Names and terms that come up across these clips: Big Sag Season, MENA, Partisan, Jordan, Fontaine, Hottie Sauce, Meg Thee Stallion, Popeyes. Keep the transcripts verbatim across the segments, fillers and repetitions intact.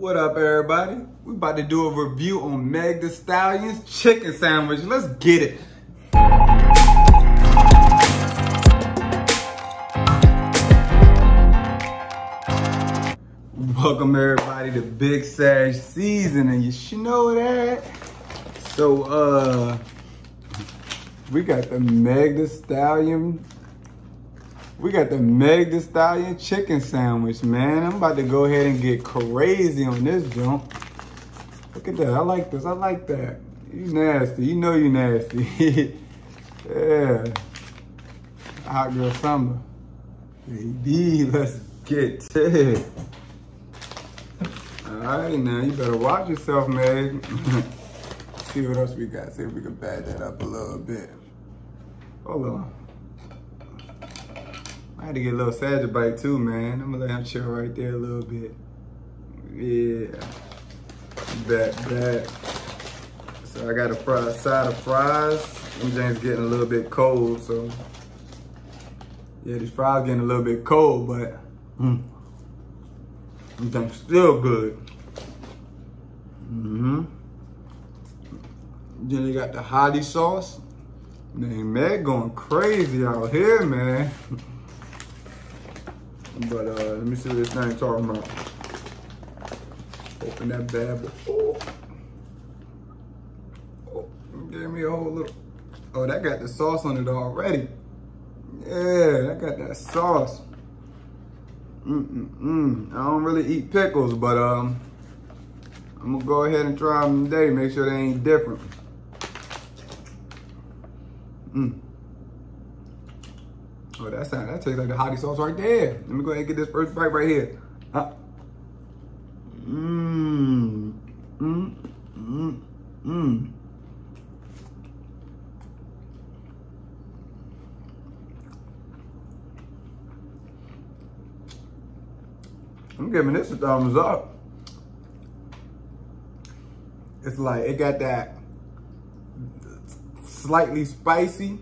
What up, everybody? We about to do a review on Meg Thee Stallion's chicken sandwich. Let's get it. Welcome, everybody, to Big Sash season, and you should know that. So, uh, we got the Meg Thee Stallion. We got the Meg Thee Stallion chicken sandwich, man. I'm about to go ahead and get crazy on this jump. Look at that. I like this. I like that. You nasty. You know you nasty. Yeah. Hot girl summer. Baby, let's get it. All right, now you better watch yourself, Meg. See what else we got. See if we can bag that up a little bit. Hold on. I had to get a little Sag a bite too, man. I'm gonna let him chill right there a little bit. Yeah. Back, back. So I got a fry, side of fries. Them things getting a little bit cold, so. Yeah, these fries getting a little bit cold, but mm, them things still good. Mm-hmm. Then you got the Hottie Sauce. Man, Meg going crazy out here, man. But uh, let me see what this thing talking about. Open that bad boy. Oh. Oh, gave me a whole little. Oh, that got the sauce on it already. Yeah, that got that sauce. Mm-mm-mm. I don't really eat pickles, but um, I'm gonna go ahead and try them today. Make sure they ain't different. Mm. Oh, that sound, that tastes like the Hottie Sauce right there. Let me go ahead and get this first bite right here. Mmm. Mmm. Mmm. Mmm. I'm giving this a thumbs up. It's like, it got that slightly spicy,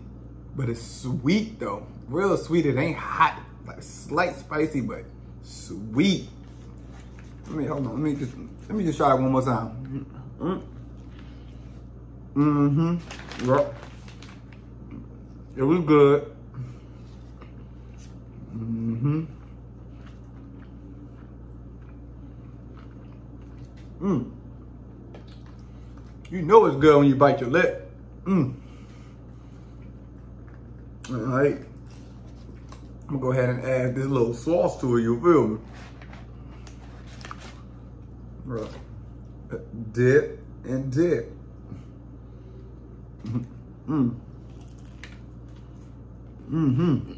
but it's sweet though. Real sweet, it ain't hot. Like slight spicy, but sweet. Let me hold on. Let me just let me just try it one more time. Mm-hmm. Yep. It was good. Mm-hmm. Mm. You know it's good when you bite your lip. Mm. All right. I'm gonna go ahead and add this little sauce to it, you feel me? Bro. Dip and dip. Mm-hmm. Mm-hmm.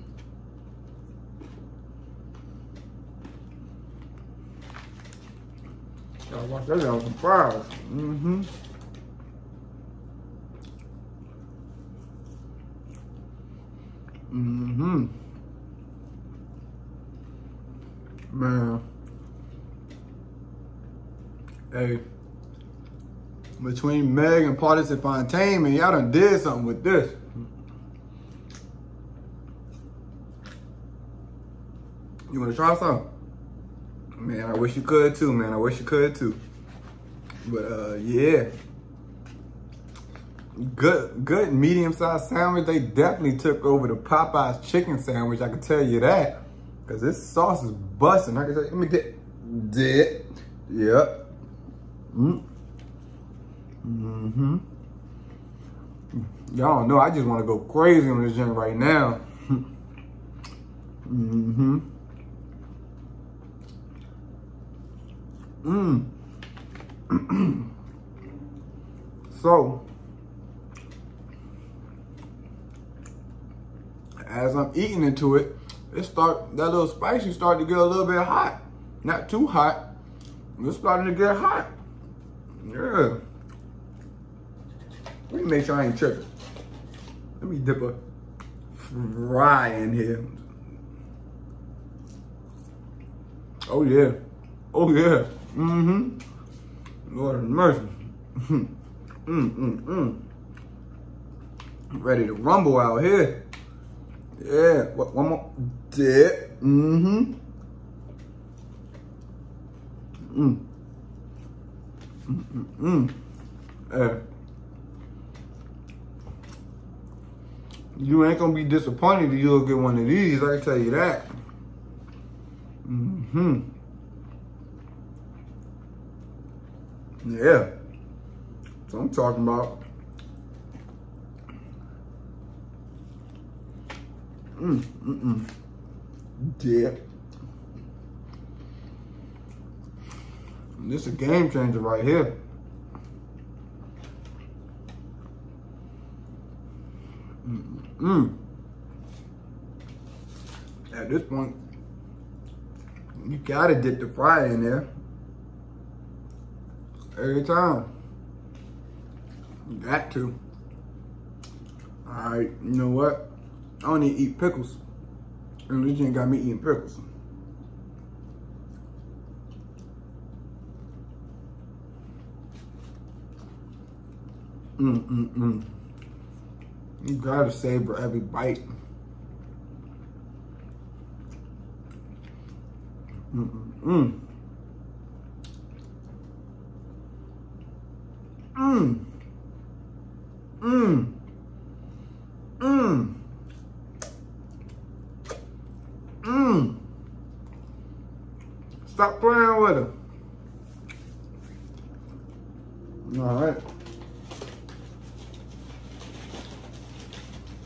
Gotta watch that down some fries. Mm-hmm. Mm-hmm. Man, hey, between Meg and Partisan and Fontaine, man, y'all done did something with this. You wanna try some? Man, I wish you could too, man. I wish you could too. But uh, yeah, good, good medium-sized sandwich. They definitely took over the Popeyes chicken sandwich. I can tell you that. Cause this sauce is busting. I can tell you, let me get dip. Yep. Mm. Mm-hmm. Y'all know I just want to go crazy on this drink right now. Mm-hmm. Mm. So, as I'm eating into it, it start, that little spicy started to get a little bit hot. Not too hot. It's starting to get hot. Yeah. Let me make sure I ain't tripping. Let me dip a fry in here. Oh yeah. Oh yeah. Mm-hmm. Lord have mercy. Mm, mm, mm. I'm ready to rumble out here. Yeah, what, one more dip. Mm-hmm. Mm. Mm-mm-mm. Hey. You ain't gonna be disappointed if you'll get one of these, I can tell you that. Mm-hmm. Yeah. That's what I'm talking about. Mm, mm, mm. Yeah. This is a game changer right here. Mm, mm. At this point, you gotta dip the fry in there. Every time. You got to. Alright, you know what? I don't need to eat pickles. And this ain't got me eating pickles. Mm mm mm. You gotta savor every bite. Mm mm mm. Mm. Mm. Mm. Mm. Stop playing with him. All right.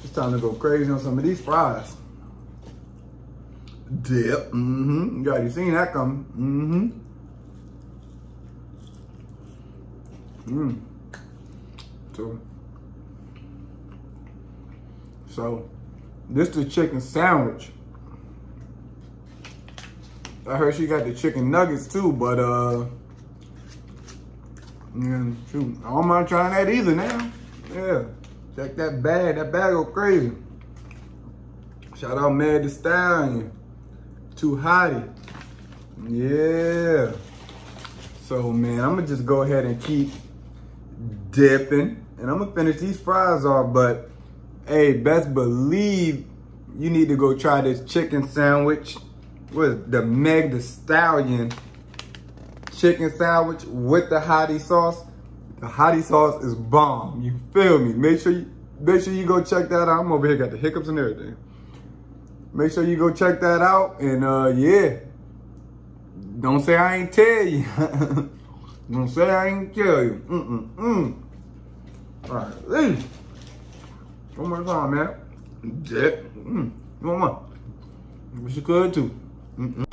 It's time to go crazy on some of these fries. Dip. Mm-hmm. You already seen that coming. Mm-hmm. Mm. So, so this is the chicken sandwich. I heard she got the chicken nuggets too, but uh, yeah, shoot, I don't mind trying that either now. Yeah, check that bag. That bag go crazy. Shout out Meg Thee Stallion, Too Hottie. Yeah. So man, I'm gonna just go ahead and keep dipping, and I'm gonna finish these fries off. But hey, best believe you need to go try this chicken sandwich. With the Meg Thee Stallion chicken sandwich with the Hottie Sauce. The Hottie Sauce is bomb. You feel me? Make sure you make sure you go check that out. I'm over here got the hiccups and everything. Make sure you go check that out, and uh, yeah, don't say I ain't tell you. Don't say I ain't tell you. Mm mm mm. All right, leave. One more time, man. Dip. Mm. One more. Wish you could too. Mm-mm.